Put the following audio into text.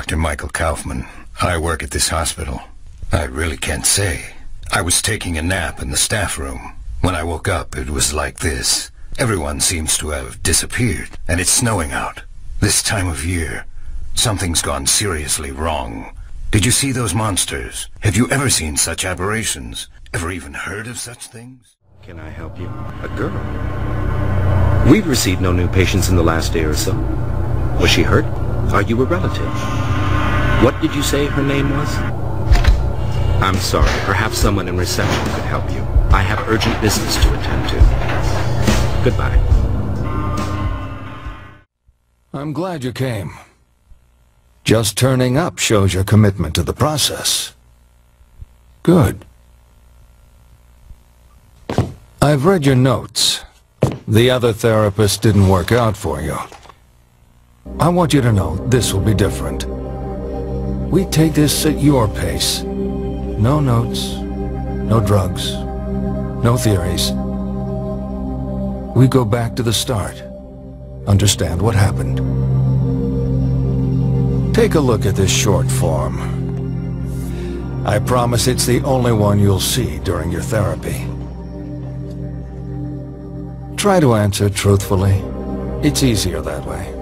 Dr. Michael Kaufmann. I work at this hospital. I really can't say. I was taking a nap in the staff room. When I woke up, it was like this. Everyone seems to have disappeared, and it's snowing out. This time of year, something's gone seriously wrong. Did you see those monsters? Have you ever seen such aberrations? Ever even heard of such things? Can I help you? A girl? We've received no new patients in the last day or so. Was she hurt? Are you a relative? What did you say her name was? I'm sorry. Perhaps someone in reception could help you. I have urgent business to attend to. Goodbye. I'm glad you came. Just turning up shows your commitment to the process. Good. I've read your notes. The other therapist didn't work out for you. I want you to know this will be different. We take this at your pace. No notes, no drugs, no theories. We go back to the start. Understand what happened. Take a look at this short form. I promise it's the only one you'll see during your therapy. Try to answer truthfully. It's easier that way.